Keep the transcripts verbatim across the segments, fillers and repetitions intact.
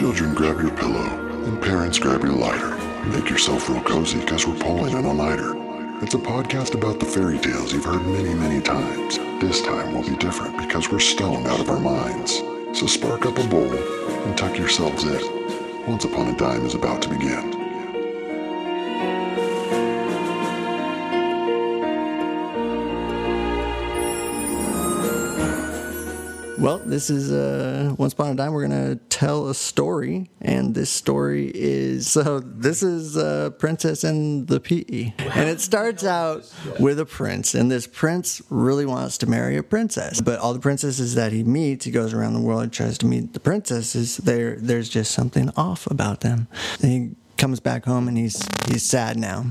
Children, grab your pillow, and parents, grab your lighter. Make yourself real cozy, because we're pulling in a lighter. It's a podcast about the fairy tales you've heard many, many times. This time will be different because we're stoned out of our minds. So spark up a bowl and tuck yourselves in. Once Upon a Dime is about to begin. Well, this is uh, Once Upon a Dime. We're going to tell a story, and this story is... So this is uh, Princess and the Pea. And it starts out with a prince, and this prince really wants to marry a princess. But all the princesses that he meets, he goes around the world and tries to meet the princesses. There, There's just something off about them. And he comes back home, and he's he's sad now.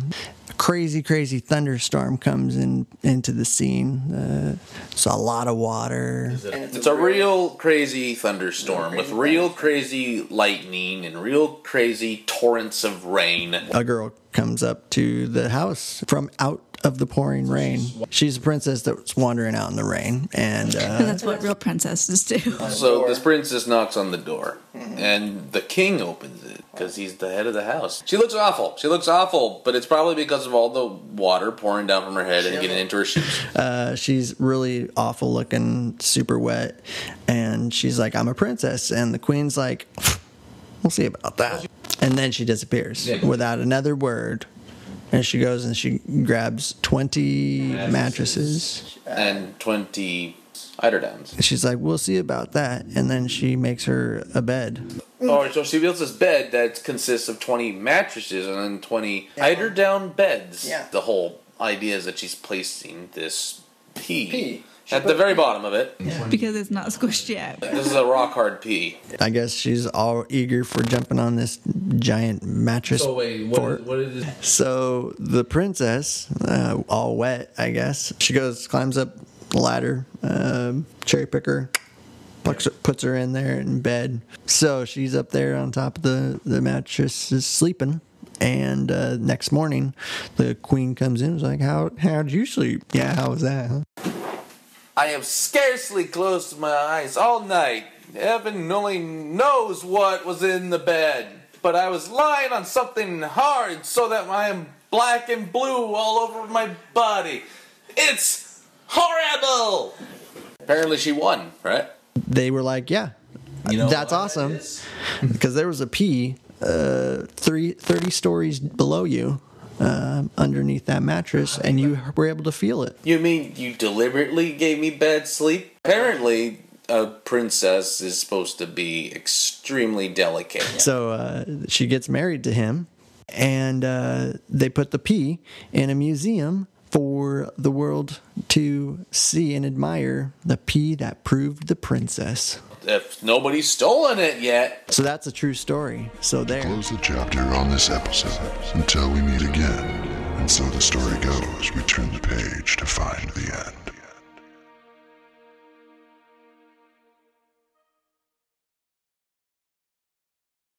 Crazy, crazy thunderstorm comes in into the scene. Uh, it's a lot of water. It, it's, it's a real, real crazy thunderstorm with real crazy lightning and real crazy torrents of rain. A girl comes up to the house from out of the pouring rain. She's a princess that's wandering out in the rain, and uh, that's what real princesses do. So this princess knocks on the door, and the king opens it because he's the head of the house. She looks awful. She looks awful, but it's probably because of all the water pouring down from her head and getting into her shoes. Uh, she's really awful looking, super wet, and she's like, "I'm a princess," and the queen's like, "We'll see about that." And then she disappears yeah. without another word. And she goes and she grabs twenty mattresses. And twenty eiderdowns. She's like, we'll see about that. And then she makes her a bed. Oh, so she builds this bed that consists of twenty mattresses and then twenty yeah. eiderdown beds. Yeah. The whole idea is that she's placing this pea. pea. At the very bottom of it. Yeah. Because it's not squished yet. This is a rock hard pea. I guess she's all eager for jumping on this giant mattress. So wait, what, is, what is this? So the princess, uh, all wet, I guess, she goes, climbs up the ladder, uh, cherry picker, plucks her, puts her in there in bed. So she's up there on top of the, the mattress is sleeping. And uh, next morning, the queen comes in and is like, How, how'd you sleep? Yeah, how was that, huh? I have scarcely closed my eyes all night. Heaven only knows what was in the bed. But I was lying on something hard so that I am black and blue all over my body. It's horrible! Apparently she won, right? They were like, yeah, you know that's awesome. That because there was a pea uh, three, thirty stories below you. Uh, underneath that mattress, and you were able to feel it. You mean you deliberately gave me bad sleep? Apparently, a princess is supposed to be extremely delicate. So uh, she gets married to him, and uh, they put the pea in a museum for the world to see and admire, the pea that proved the princess. If nobody's stolen it yet. So that's a true story. So there. Close the chapter on this episode until we meet again. And so the story goes, we turn the page to find the end.